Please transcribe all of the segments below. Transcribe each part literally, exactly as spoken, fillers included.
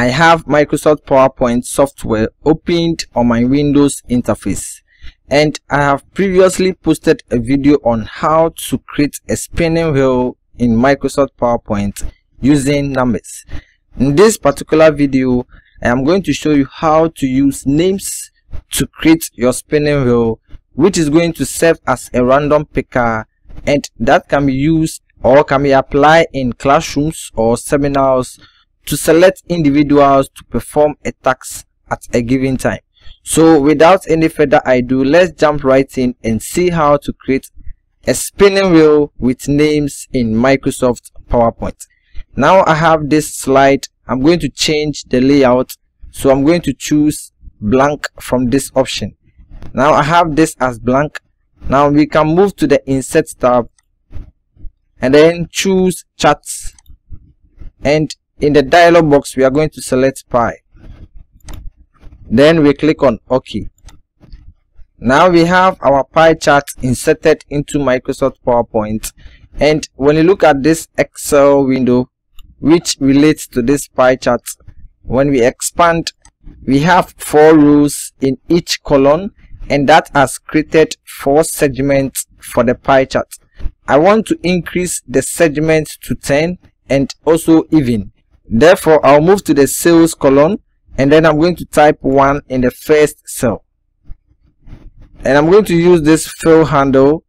I have Microsoft PowerPoint software opened on my Windows interface, and I have previously posted a video on how to create a spinning wheel in Microsoft PowerPoint using numbers. In this particular video, I am going to show you how to use names to create your spinning wheel, which is going to serve as a random picker, and that can be used or can be applied in classrooms or seminars to select individuals to perform a task at a given time. So without any further ado, let's jump right in and see how to create a spinning wheel with names in Microsoft PowerPoint. Now I have this slide. I'm going to change the layout, so I'm going to choose blank from this option. Now I have this as blank. Now we can move to the insert tab and then choose charts, and in the dialog box we are going to select pie. Then we click on OK. Now we have our pie chart inserted into Microsoft PowerPoint, and when you look at this Excel window which relates to this pie chart, when we expand, we have four rows in each column, and that has created four segments for the pie chart. I want to increase the segments to ten and also even. Therefore, I'll move to the sales column, and then I'm going to type one in the first cell, and I'm going to use this fill handle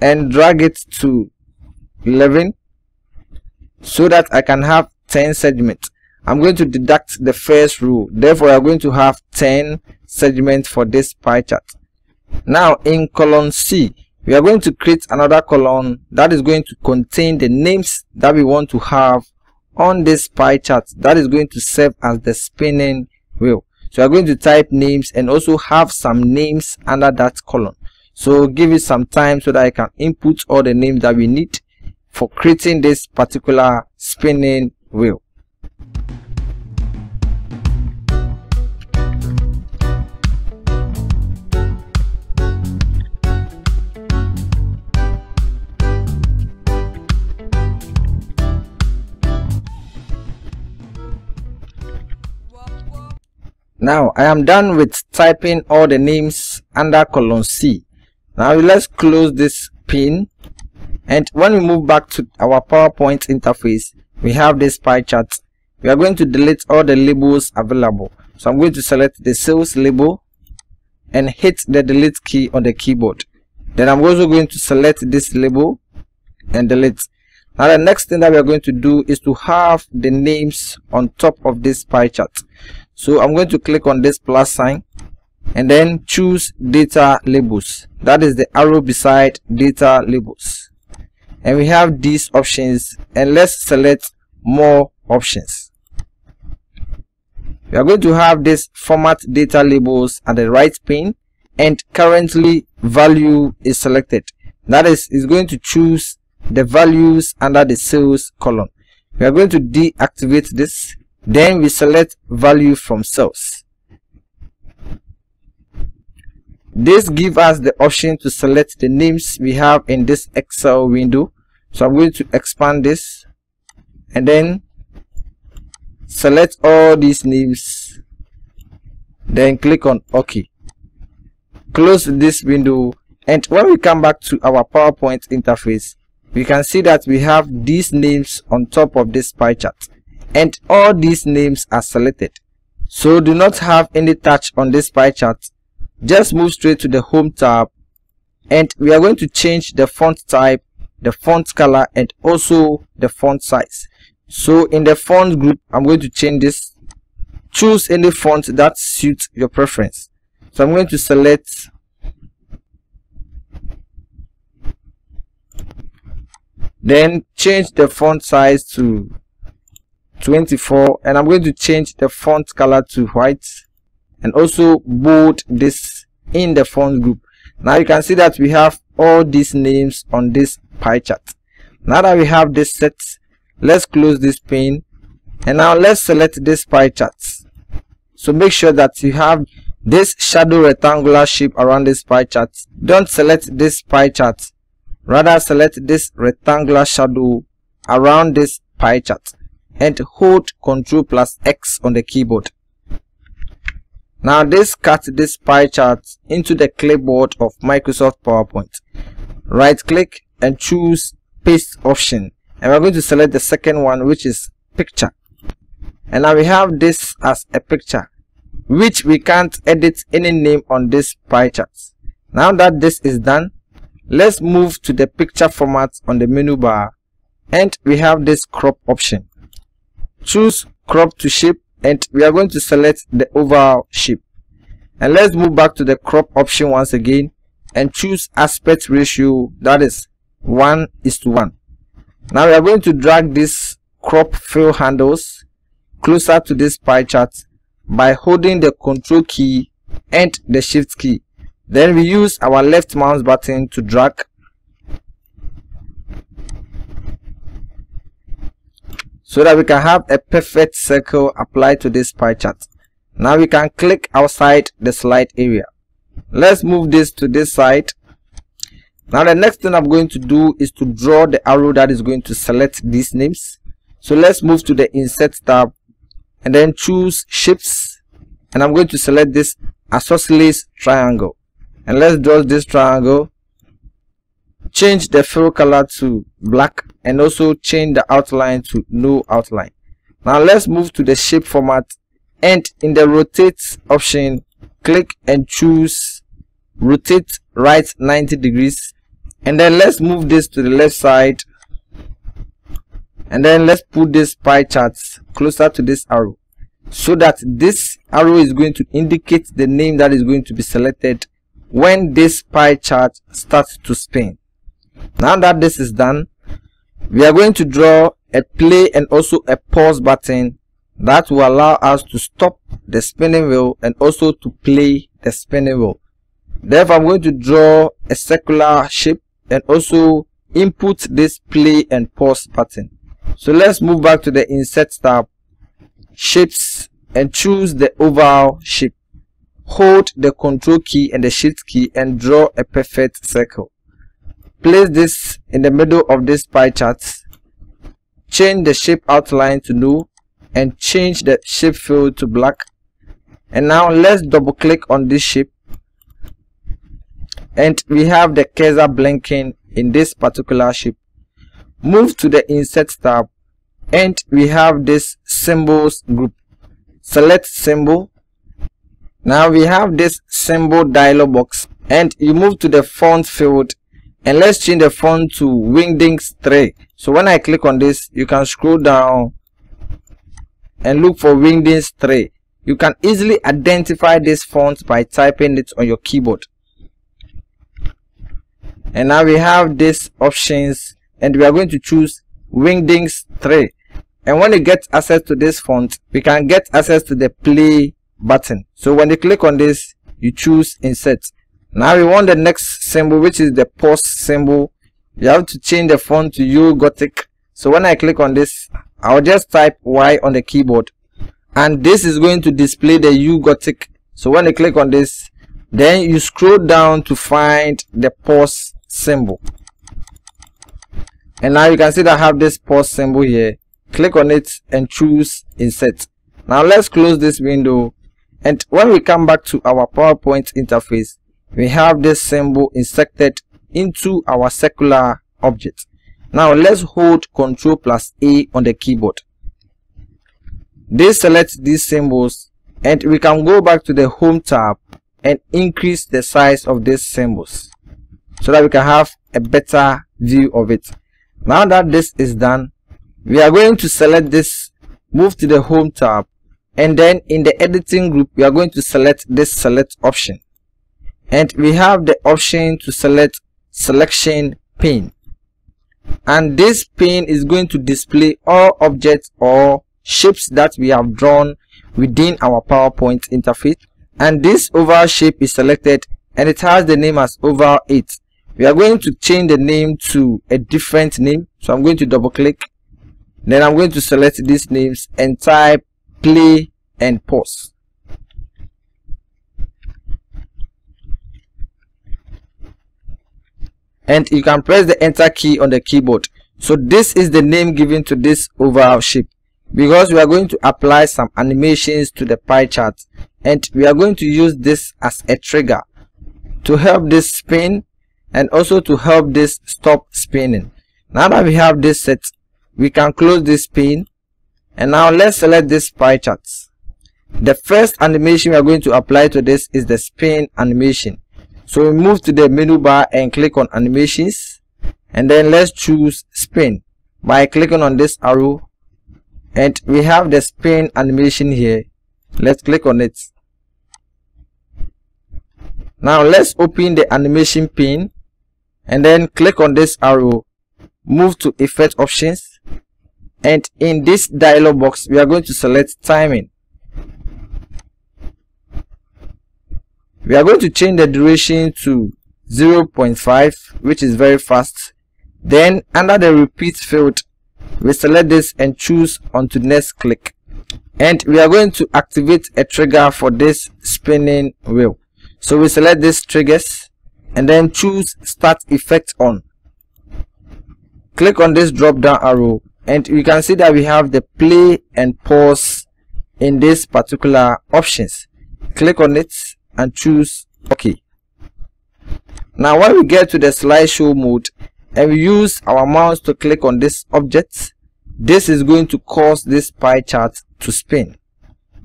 and drag it to eleven so that I can have ten segments. I'm going to deduct the first row, therefore I'm going to have ten segments for this pie chart. Now in column C, we are going to create another column that is going to contain the names that we want to have on this pie chart that is going to serve as the spinning wheel. So I'm going to type names and also have some names under that column. So give it some time so that I can input all the names that we need for creating this particular spinning wheel. Now I am done with typing all the names under column C. Now let's close this pin, and when we move back to our PowerPoint interface, we have this pie chart. We are going to delete all the labels available. So I'm going to select the sales label and hit the delete key on the keyboard. Then I'm also going to select this label and delete. Now the next thing that we are going to do is to have the names on top of this pie chart. So I'm going to click on this plus sign and then choose data labels. That is the arrow beside data labels. And we have these options, and let's select more options. We are going to have this format data labels at the right pane, and currently value is selected. That is, is going to choose the values under the sales column. We are going to deactivate this, then we select value from sales. This gives us the option to select the names we have in this Excel window. So I'm going to expand this and then select all these names, then click on OK. Close this window, and when we come back to our PowerPoint interface, we can see that we have these names on top of this pie chart, and all these names are selected. So do not have any touch on this pie chart. Just move straight to the home tab, and we are going to change the font type, the font color, and also the font size. So in the font group, I'm going to change this. Choose any font that suits your preference. So I'm going to select then change the font size to twenty-four, and I'm going to change the font color to white and also bold this in the font group. Now you can see that we have all these names on this pie chart. Now that we have this set, let's close this pane, and now let's select this pie chart. So make sure that you have this shadow rectangular shape around this pie chart. Don't select this pie chart, rather select this rectangular shadow around this pie chart, and hold Ctrl plus X on the keyboard. Now this cuts this pie chart into the clipboard of Microsoft PowerPoint. Right click and choose paste option, and we're going to select the second one, which is picture. And now we have this as a picture, which we can't edit any name on this pie chart. Now that this is done, let's move to the picture format on the menu bar, and we have this crop option. Choose crop to shape, and we are going to select the overall shape. And let's move back to the crop option once again and choose aspect ratio, that is one is to one. Now we are going to drag this crop fill handles closer to this pie chart by holding the Control key and the Shift key. Then we use our left mouse button to drag. So that we can have a perfect circle applied to this pie chart. Now we can click outside the slide area. Let's move this to this side. Now the next thing I'm going to do is to draw the arrow that is going to select these names. So let's move to the Insert tab and then choose Shapes. And I'm going to select this isosceles triangle. And let's draw this triangle. Change the fill color to black and also change the outline to no outline. Now let's move to the shape format, and in the rotate option, click and choose rotate right ninety degrees. And then let's move this to the left side, and then let's put this pie chart closer to this arrow so that this arrow is going to indicate the name that is going to be selected when this pie chart starts to spin. Now that this is done, we are going to draw a play and also a pause button that will allow us to stop the spinning wheel and also to play the spinning wheel. Therefore, I'm going to draw a circular shape and also input this play and pause button. So let's move back to the Insert tab, Shapes, and choose the oval shape. Hold the Control key and the Shift key and draw a perfect circle. Place this in the middle of this pie chart. Change the shape outline to null and change the shape fill to black. And now let's double click on this shape, and we have the cursor blinking in this particular shape. Move to the Insert tab, and we have this symbols group. Select symbol. Now we have this symbol dialog box, and you move to the font field, and let's change the font to Wingdings three. So when I click on this, you can scroll down and look for Wingdings three. You can easily identify this font by typing it on your keyboard. And now we have these options, and we are going to choose Wingdings three. And when you get access to this font, we can get access to the play button. So when you click on this, you choose Insert. Now we want the next symbol, which is the pause symbol. You have to change the font to U Gothic. So when I click on this, I'll just type Y on the keyboard, and this is going to display the U Gothic. So when you click on this, then you scroll down to find the pause symbol. And now you can see that I have this pause symbol here. Click on it and choose Insert. Now let's close this window, and when we come back to our PowerPoint interface, we have this symbol inserted into our circular object. Now let's hold Ctrl plus A on the keyboard. This selects these symbols, and we can go back to the Home tab and increase the size of these symbols so that we can have a better view of it. Now that this is done, we are going to select this, move to the Home tab, and then in the editing group, we are going to select this select option. And we have the option to select selection pane. And this pane is going to display all objects or shapes that we have drawn within our PowerPoint interface. And this oval shape is selected, and it has the name as oval eight. We are going to change the name to a different name. So I'm going to double click. Then I'm going to select these names and type play and pause. And you can press the Enter key on the keyboard. So this is the name given to this oval shape. because we are going to apply some animations to the pie chart, and we are going to use this as a trigger to help this spin and also to help this stop spinning. Now that we have this set, we can close this pin, and now let's select this pie chart. The first animation we are going to apply to this is the spin animation. So we move to the menu bar and click on animations, and then let's choose spin by clicking on this arrow, and we have the spin animation here. Let's click on it. Now let's open the animation pin and then click on this arrow, move to effect options, and in this dialog box we are going to select timing. We are going to change the duration to zero point five, which is very fast. Then under the repeat field, we select this and choose on to next click, and we are going to activate a trigger for this spinning wheel. So we select this triggers and then choose start effect on. Click on this drop down arrow, and you can see that we have the play and pause in this particular options. Click on it and choose OK. Now when we get to the slideshow mode and we use our mouse to click on this object, this is going to cause this pie chart to spin.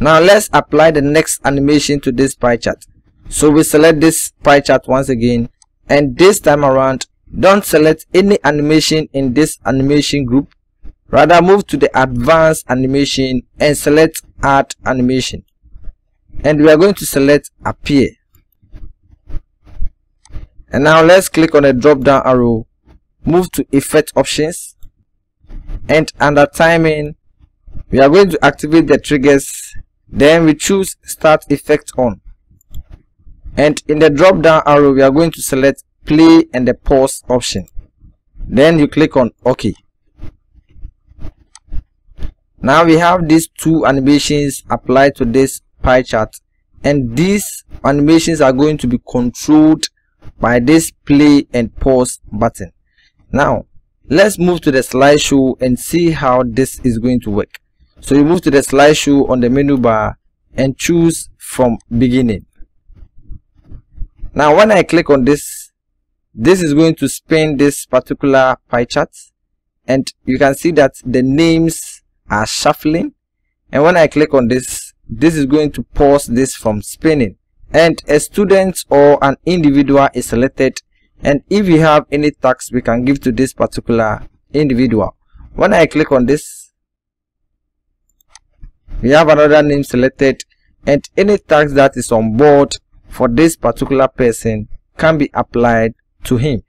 Now let's apply the next animation to this pie chart. So we select this pie chart once again, and this time around don't select any animation in this animation group, rather move to the advanced animation and select add animation, and we are going to select appear. And now let's click on the drop down arrow, move to effect options, and under timing we are going to activate the triggers, then we choose start effect on, and in the drop down arrow we are going to select play and the pause option, then you click on OK. Now we have these two animations applied to this pie chart, and these animations are going to be controlled by this play and pause button. Now let's move to the slideshow and see how this is going to work. So you move to the slideshow on the menu bar and choose from beginning. Now when I click on this, this is going to spin this particular pie chart, and you can see that the names are shuffling, and when I click on this, this is going to pause this from spinning, and a student or an individual is selected, and if you have any tags we can give to this particular individual. When I click on this, we have another name selected, and any tags that is on board for this particular person can be applied to him.